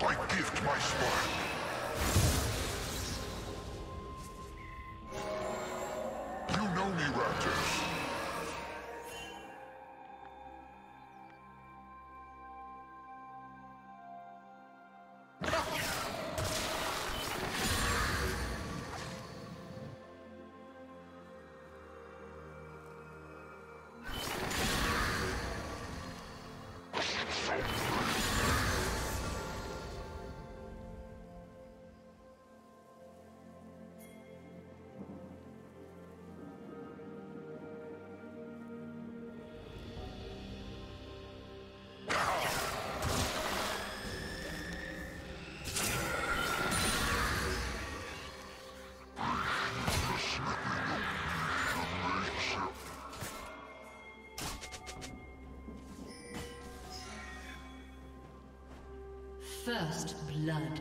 I gift my spark. First blood.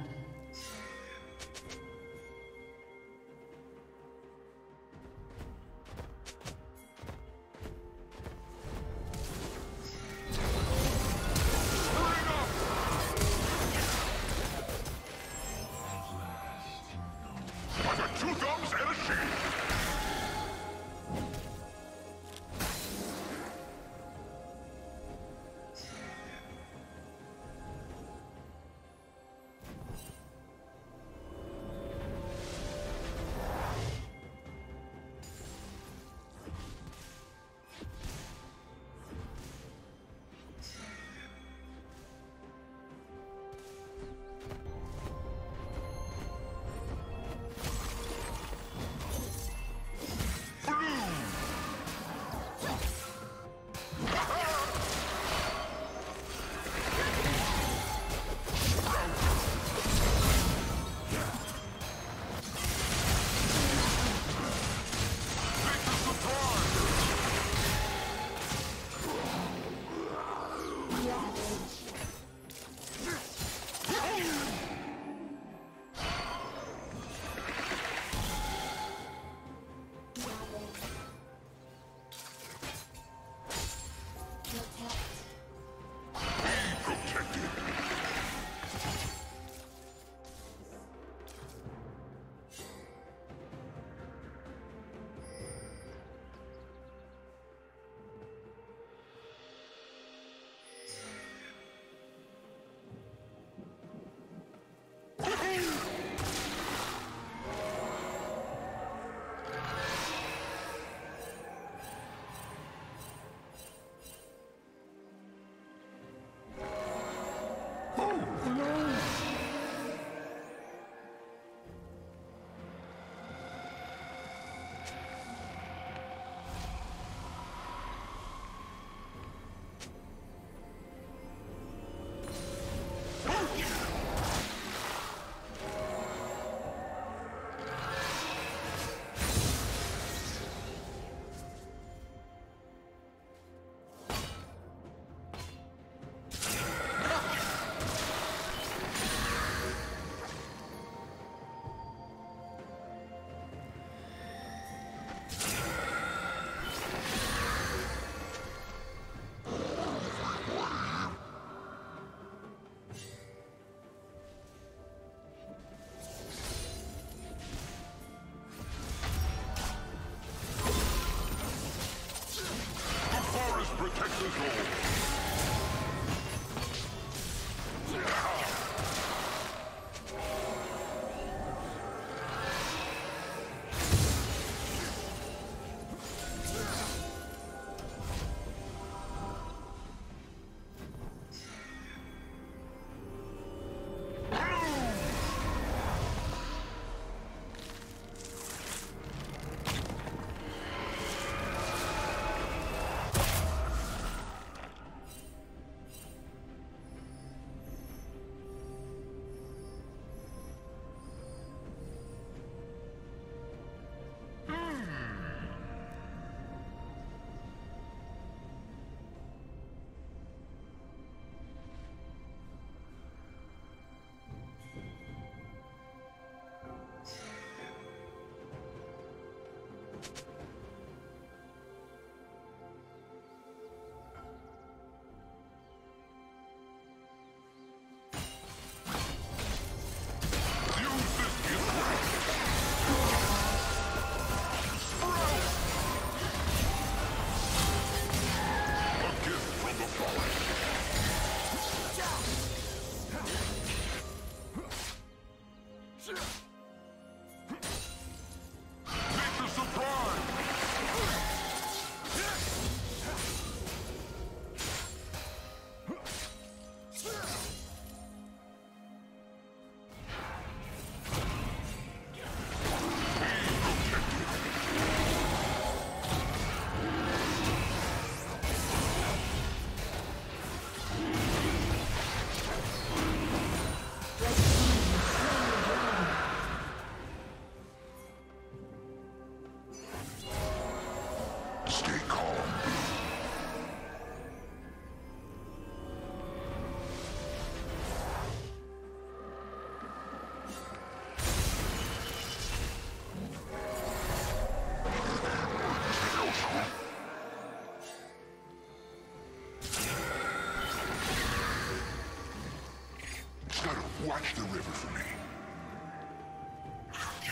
Stay calm. Watch the river for me. Gotcha!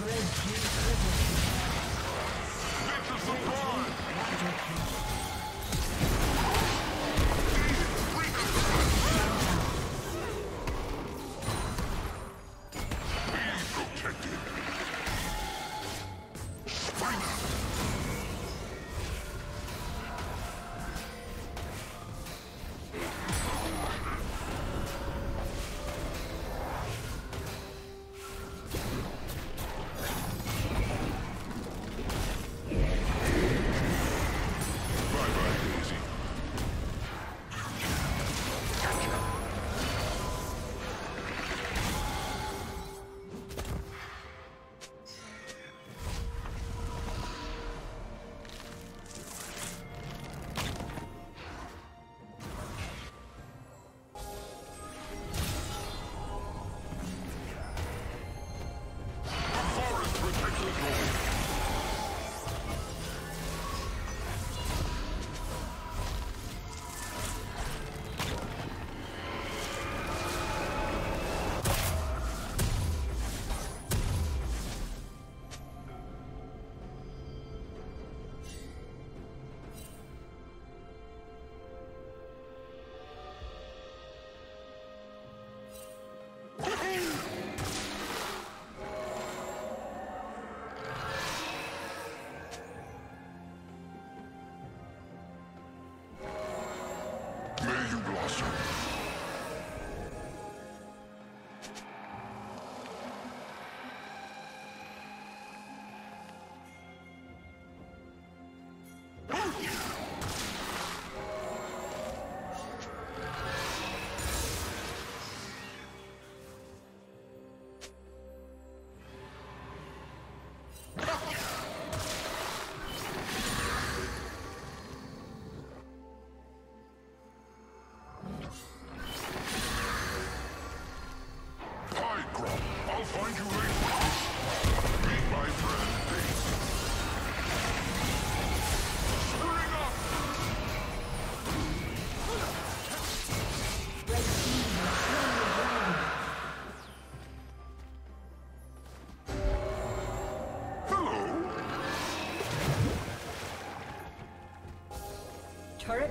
Red team triple kill. Get to some point. Double kill. Be protected. Spike. Turret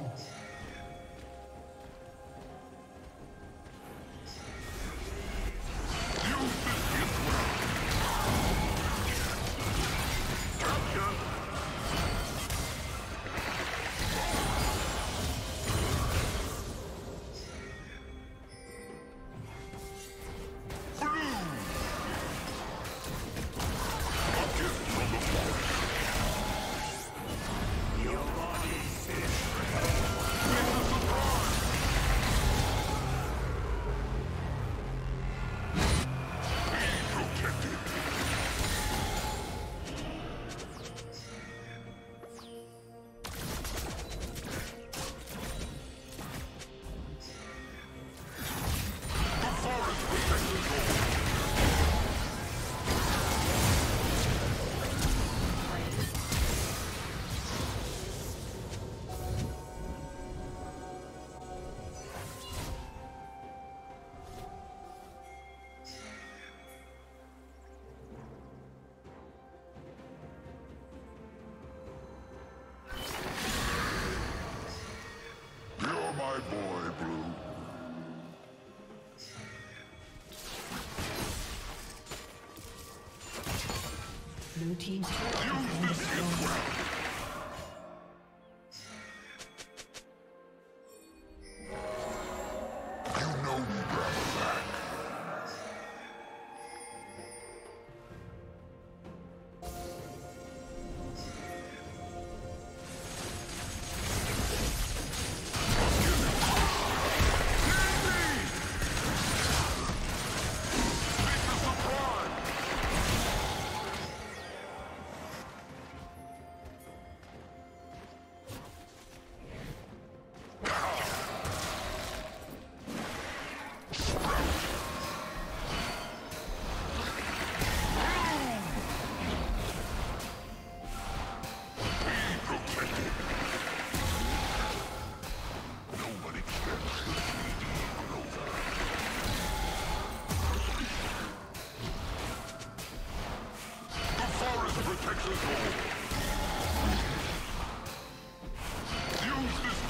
Blue team's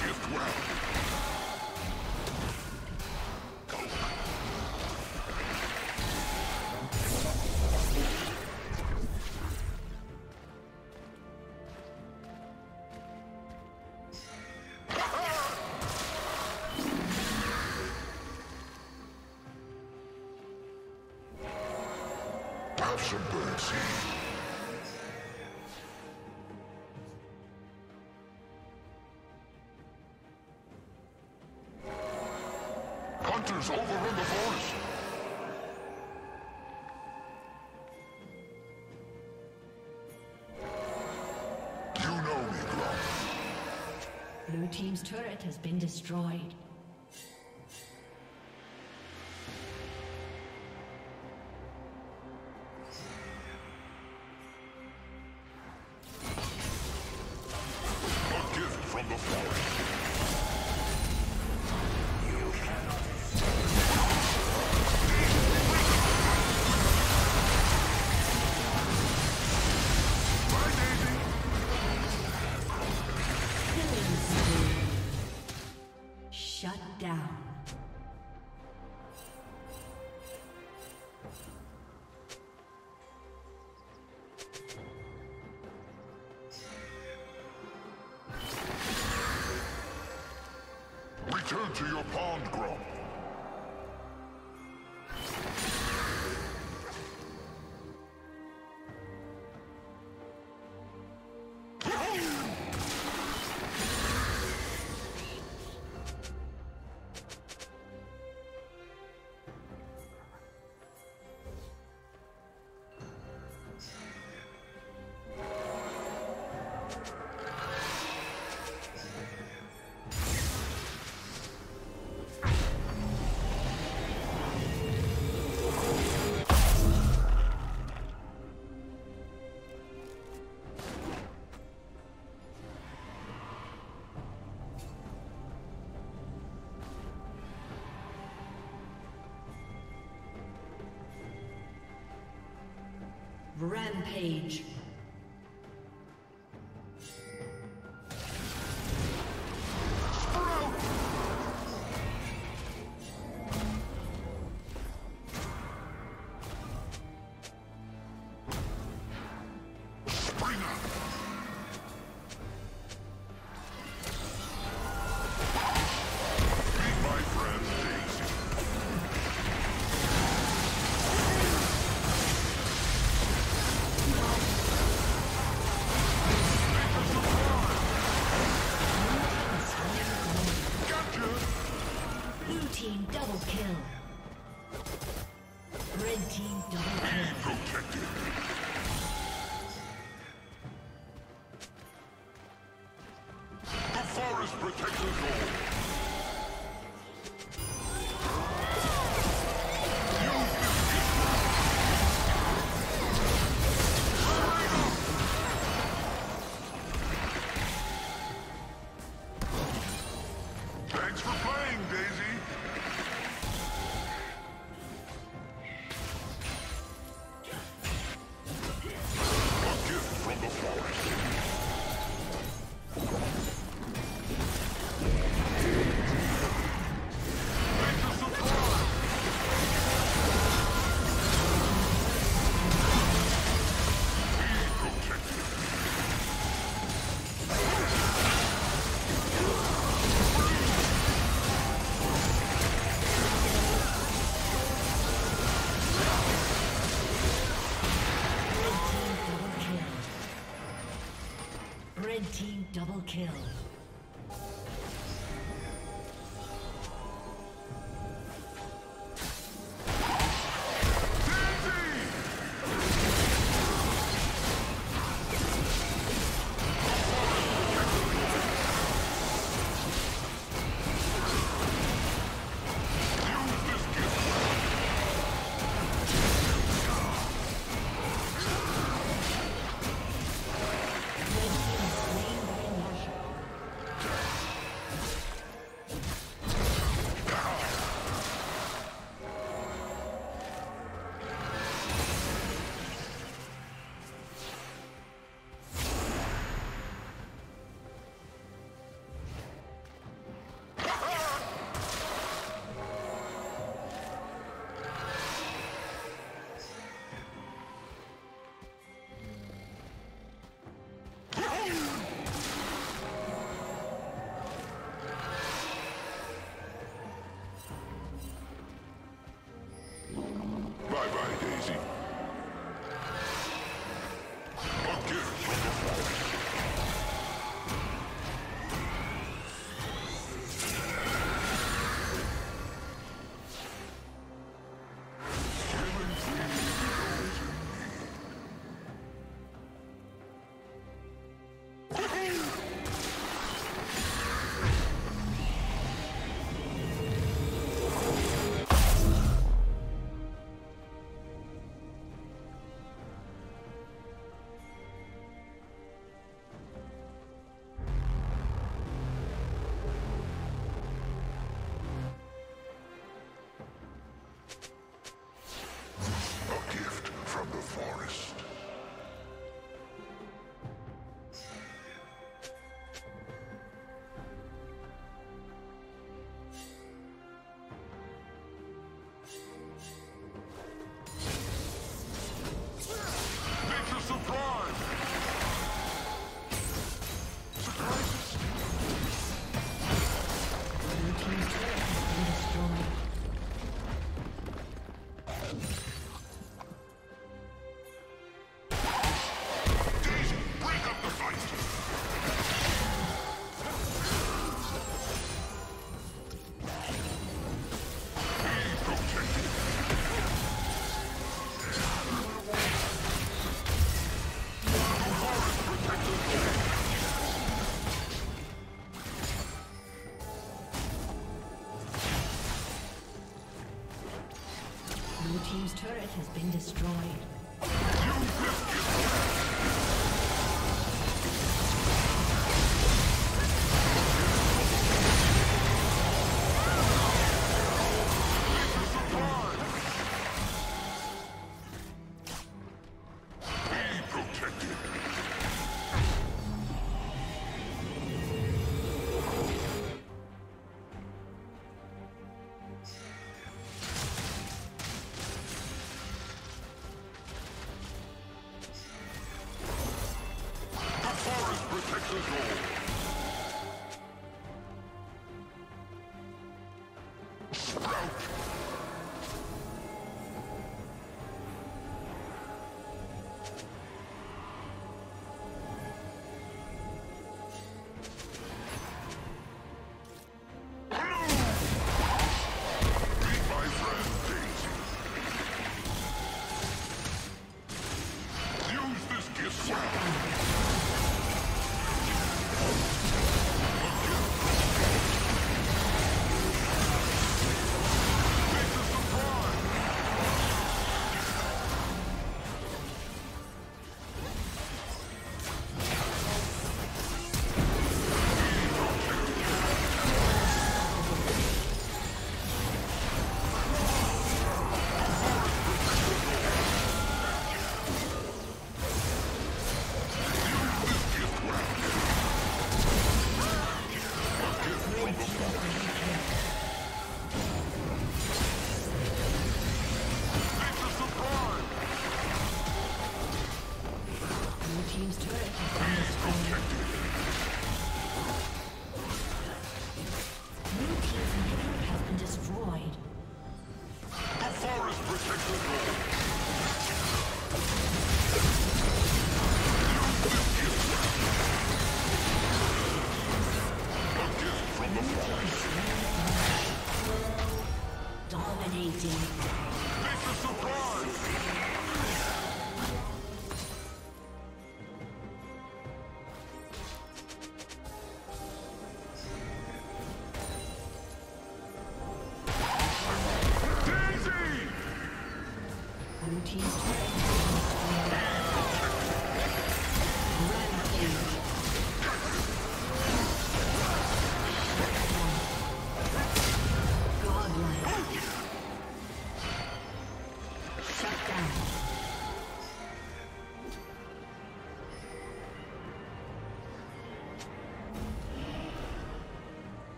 turret has been destroyed. Some bird seed. Hunters overrun the forest. You know me, Grump. Blue team's turret has been destroyed. Return to your pond, Grump. Rampage. Double kill. Team's turret has been destroyed.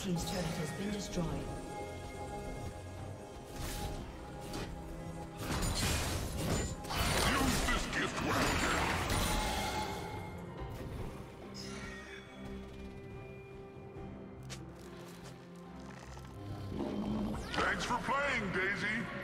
Team's turret has been destroyed. Use this gift well. Thanks for playing, Daisy.